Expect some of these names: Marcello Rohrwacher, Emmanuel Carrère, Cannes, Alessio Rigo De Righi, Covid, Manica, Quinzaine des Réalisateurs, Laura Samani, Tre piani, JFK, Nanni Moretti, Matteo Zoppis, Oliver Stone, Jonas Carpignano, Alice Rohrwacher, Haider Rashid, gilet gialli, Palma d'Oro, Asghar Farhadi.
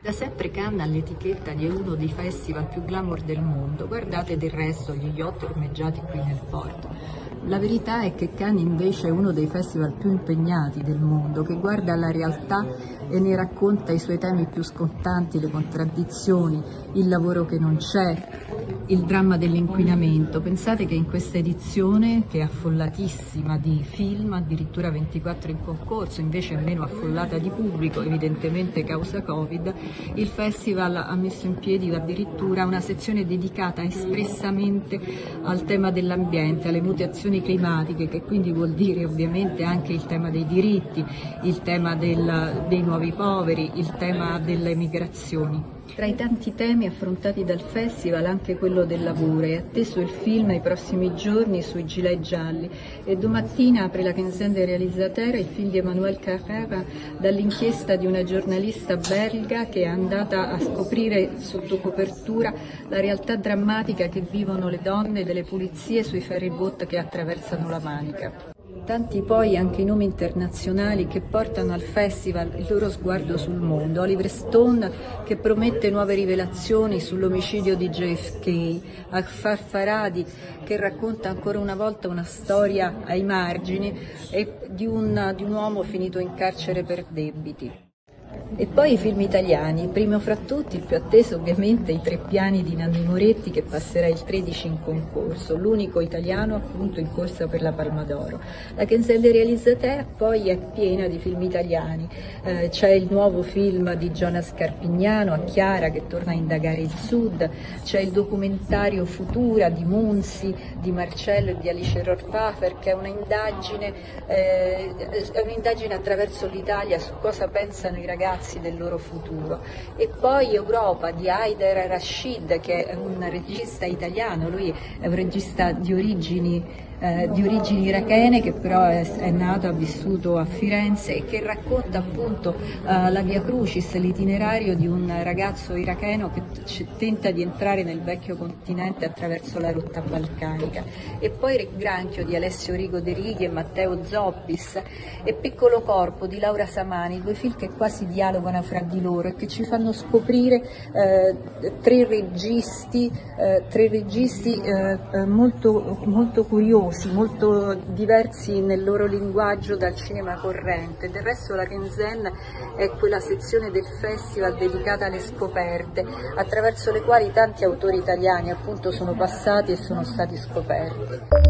Da sempre Cannes ha l'etichetta di uno dei festival più glamour del mondo, guardate del resto gli yacht ormeggiati qui nel porto. La verità è che Cannes invece è uno dei festival più impegnati del mondo, che guarda alla realtà e ne racconta i suoi temi più scontanti, le contraddizioni, il lavoro che non c'è, il dramma dell'inquinamento. Pensate che in questa edizione, che è affollatissima di film, addirittura 24 in concorso, invece è meno affollata di pubblico, evidentemente causa Covid, il festival ha messo in piedi addirittura una sezione dedicata espressamente al tema dell'ambiente, alle mutazioni climatiche, che quindi vuol dire ovviamente anche il tema dei diritti, il tema dei nuovi poveri, il tema delle migrazioni. Tra i tanti temi affrontati dal festival anche quello del lavoro. È atteso il film ai prossimi giorni sui gilet gialli e domattina apre la Quinzaine des Réalisateurs il film di Emmanuel Carrère dall'inchiesta di una giornalista belga che è andata a scoprire sotto copertura la realtà drammatica che vivono le donne delle pulizie sui ferryboat che attraversano la Manica. Tanti poi anche i nomi internazionali che portano al festival il loro sguardo sul mondo. Oliver Stone che promette nuove rivelazioni sull'omicidio di JFK, Asghar Farhadi che racconta ancora una volta una storia ai margini e di un uomo finito in carcere per debiti. E poi i film italiani, primo fra tutti, il più atteso ovviamente, I Tre Piani di Nanni Moretti che passerà il 13 in concorso, l'unico italiano appunto in corsa per la Palma d'Oro. La Quinzaine des Réalisateurs poi è piena di film italiani, c'è il nuovo film di Jonas Carpignano a Chiara che torna a indagare il Sud, c'è il documentario Futura di Monzi, di Marcello e di Alice Rohrwacher che è un'indagine attraverso l'Italia su cosa pensano i ragazzi del loro futuro, e poi Europa di Haider Rashid che è un regista italiano, lui è un regista di origini irachene che però è nato e ha vissuto a Firenze e che racconta appunto la Via Crucis, l'itinerario di un ragazzo iracheno che tenta di entrare nel vecchio continente attraverso la rotta balcanica, e poi Il Granchio di Alessio Rigo De Righi e Matteo Zoppis e Piccolo Corpo di Laura Samani, due film che quasi dialogano fra di loro e che ci fanno scoprire tre registi molto, molto curiosi, molto diversi nel loro linguaggio dal cinema corrente. Del resto la Quinzaine è quella sezione del festival dedicata alle scoperte, attraverso le quali tanti autori italiani appunto sono passati e sono stati scoperti.